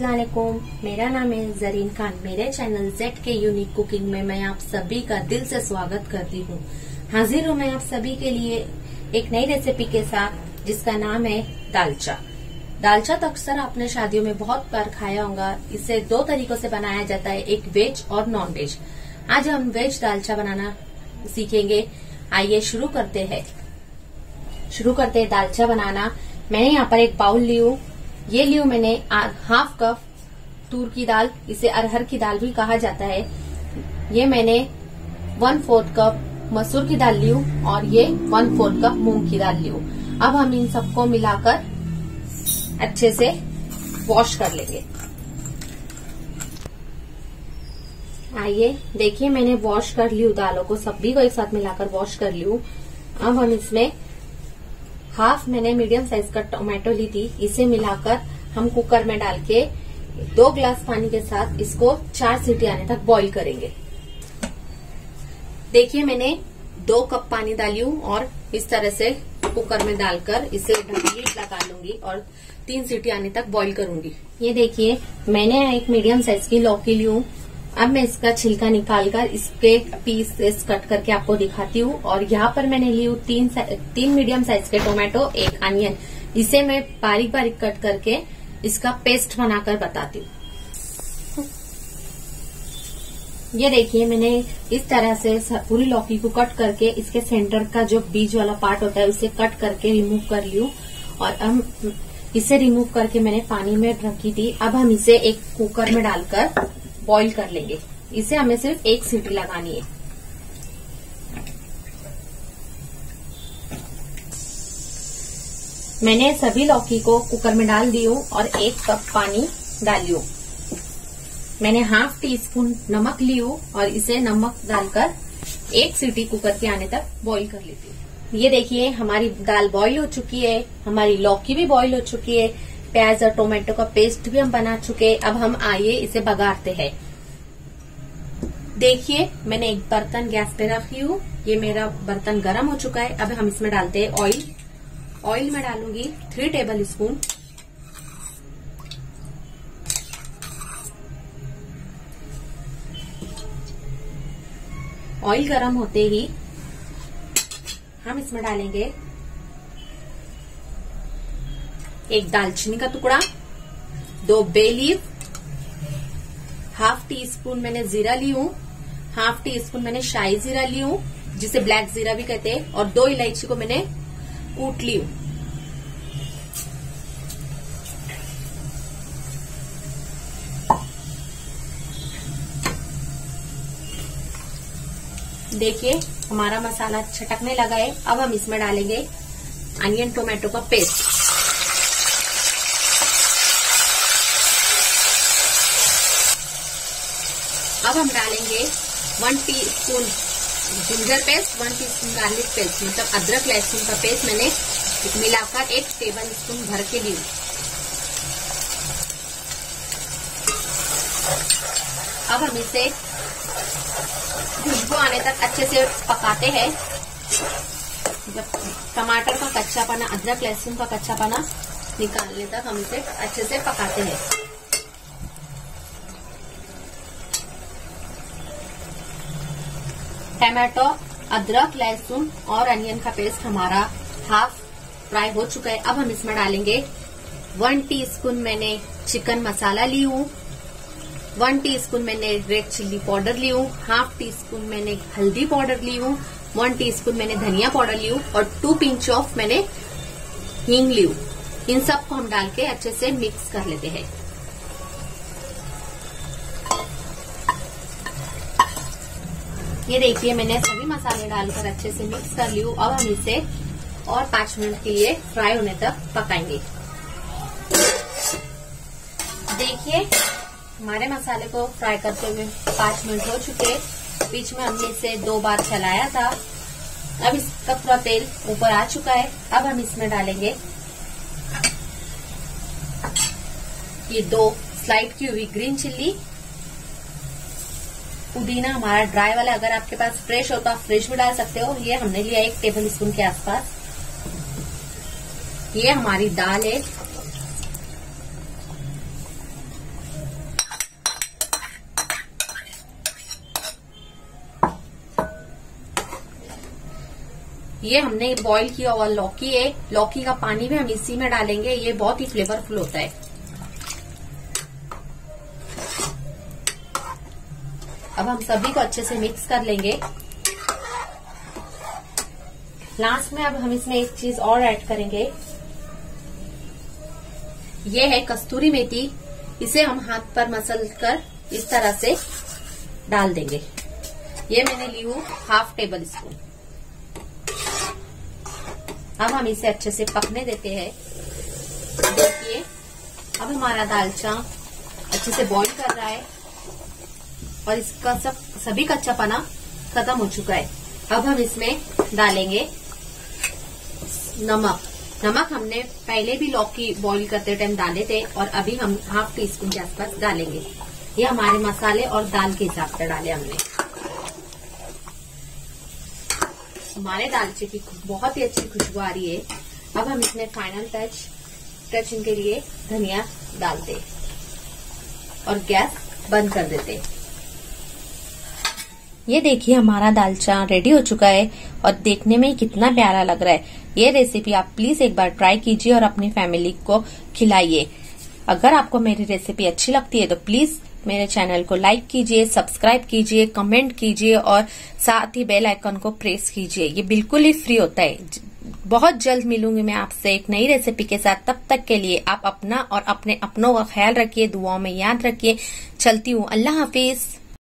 अस्सलामुअलैकुम, मेरा नाम है जरीन खान। मेरे चैनल ZK यूनिक कुकिंग में मैं आप सभी का दिल से स्वागत करती हूँ। हाजिर हूँ मैं आप सभी के लिए एक नई रेसिपी के साथ जिसका नाम है दालचा। दालचा तो अक्सर आपने शादियों में बहुत बार खाया होगा। इसे दो तरीकों से बनाया जाता है, एक वेज और नॉन वेज। आज हम वेज दालचा बनाना सीखेंगे। आइए शुरू करते हैं दालचा बनाना। मैंने यहाँ पर एक बाउल ली हूँ मैंने हाफ कप तूर की दाल, इसे अरहर की दाल भी कहा जाता है। ये मैंने 1/4 कप मसूर की दाल ली हूँ और ये 1/4 कप मूंग की दाल ली हूँ। अब हम इन सबको मिलाकर अच्छे से वॉश कर लेंगे। आइए देखिए, मैंने वॉश कर ली हूँ दालों को, सभी को एक साथ मिलाकर वॉश कर ली हूँ। अब हम इसमें हाफ मैंने मीडियम साइज का टोमेटो ली थी, इसे मिलाकर हम कुकर में डाल के 2 ग्लास पानी के साथ इसको 4 सीटी आने तक बॉईल करेंगे। देखिए मैंने 2 कप पानी डाली हूँ और इस तरह से कुकर में डालकर इसे ढक्कन लगा लूंगी और 3 सीटी आने तक बॉईल करूंगी। ये देखिए मैंने एक मीडियम साइज की लौकी ली हूँ। अब मैं इसका छिलका निकालकर इसके पीसेस कट करके आपको दिखाती हूँ। और यहाँ पर मैंने ली हूँ तीन मीडियम साइज के टोमेटो, 1 अनियन। इसे मैं बारीक बारीक कट करके इसका पेस्ट बनाकर बताती हूँ। ये देखिए मैंने इस तरह से पूरी लौकी को कट करके इसके सेंटर का जो बीज वाला पार्ट होता है उसे कट करके रिमूव कर ली हूँ। और अब इसे रिमूव करके मैंने पानी में रखी थी। अब हम इसे एक कुकर में डालकर बॉईल कर लेंगे। इसे हमें सिर्फ 1 सीटी लगानी है। मैंने सभी लौकी को कुकर में डाल दी हूँ और 1 कप पानी डाली हूँ। मैंने हाफ टीस्पून नमक ली हूँ और इसे नमक डालकर 1 सीटी कुकर के आने तक बॉईल कर लेती हूँ। ये देखिए हमारी दाल बॉईल हो चुकी है, हमारी लौकी भी बॉईल हो चुकी है, प्याज और टोमेटो का पेस्ट भी हम बना चुके। अब हम आइए इसे बघारते हैं। देखिए मैंने एक बर्तन गैस पे रखी हूँ, ये मेरा बर्तन गरम हो चुका है। अब हम इसमें डालते हैं ऑयल। ऑयल में डालूंगी 3 टेबल स्पून। ऑयल गरम होते ही हम इसमें डालेंगे 1 दालचीनी का टुकड़ा, 2 bay leaf, half tea spoon मैंने जीरा ली हूँ, हाफ टी स्पून मैंने शाही जीरा ली हूँ जिसे ब्लैक जीरा भी कहते हैं, और 2 इलायची को मैंने कूट ली हूँ। देखिए हमारा मसाला छटकने लगा है। अब हम इसमें डालेंगे अनियन टोमेटो का पेस्ट। अब हम डालेंगे 1 teaspoon ginger paste, 1 teaspoon garlic paste, मतलब अदरक लहसुन का पेस्ट मैंने मिलाकर 1 टेबल स्पून भर के दी। अब हम इसे खुशबू आने तक अच्छे से पकाते हैं। जब टमाटर का कच्चापना, अदरक लहसुन का कच्चापना निकालने तक हम इसे अच्छे से पकाते हैं। टमाटो, अदरक, लहसुन और अनियन का पेस्ट हमारा हाफ फ्राई हो चुका है। अब हम इसमें डालेंगे 1 टीस्पून मैंने चिकन मसाला ली हूँ, 1 टीस्पून मैंने रेड चिल्ली पाउडर ली हूँ, हाफ टीस्पून मैंने हल्दी पाउडर ली हूँ, 1 टीस्पून मैंने धनिया पाउडर ली हूँ और 2 पिंच ऑफ मैंने हींग ली हूँ। इन सबको हम डाल के अच्छे से मिक्स कर लेते हैं। ये देखिए मैंने सभी मसाले डालकर अच्छे से मिक्स कर ली हूँ। अब हम इसे और 5 मिनट के लिए फ्राई होने तक पकाएंगे। देखिए हमारे मसाले को फ्राई करते हुए 5 मिनट हो चुके। बीच में हमने इसे 2 बार चलाया था। अब इसका पूरा तेल ऊपर आ चुका है। अब हम इसमें डालेंगे ये 2 स्लाइड की हुई ग्रीन चिल्ली, पुदीना हमारा ड्राई वाला, अगर आपके पास फ्रेश हो तो आप फ्रेश भी डाल सकते हो। ये हमने लिया 1 टेबल स्पून के आसपास। ये हमारी दाल है। ये हमने बॉईल किया हुआ लौकी है, लौकी का पानी भी हम इसी में डालेंगे, ये बहुत ही फ्लेवरफुल होता है। अब हम सभी को अच्छे से मिक्स कर लेंगे। लास्ट में अब हम इसमें एक चीज और ऐड करेंगे, ये है कस्तूरी मेथी। इसे हम हाथ पर मसल कर इस तरह से डाल देंगे। ये मैंने ली हूं 1/2 टेबल स्पून। अब हम इसे अच्छे से पकने देते हैं। देखिए अब हमारा दालचा अच्छे से बॉईल कर रहा है और इसका सभी कच्चापना खत्म हो चुका है। अब हम इसमें डालेंगे नमक। नमक हमने पहले भी लौकी बॉईल करते टाइम डाले थे और अभी हम 1/2 टी स्पून के आसपास डालेंगे। ये हमारे मसाले और दाल के हिसाब से डाले हमने। हमारे दालचे की बहुत ही अच्छी खुशबू आ रही है। अब हम इसमें फाइनल टचिंग के लिए धनिया डालते और गैस बंद कर देते। ये देखिए हमारा दालचा रेडी हो चुका है और देखने में कितना प्यारा लग रहा है। ये रेसिपी आप प्लीज एक बार ट्राई कीजिए और अपनी फैमिली को खिलाइए। अगर आपको मेरी रेसिपी अच्छी लगती है तो प्लीज मेरे चैनल को लाइक कीजिए, सब्सक्राइब कीजिए, कमेंट कीजिए और साथ ही बेल आइकन को प्रेस कीजिए। ये बिल्कुल ही फ्री होता है। बहुत जल्द मिलूंगी मैं आपसे एक नई रेसिपी के साथ। तब तक के लिए आप अपना और अपने अपनों का ख्याल रखिए, दुआओं में याद रखिए। चलती हूँ, अल्लाह हाफिज।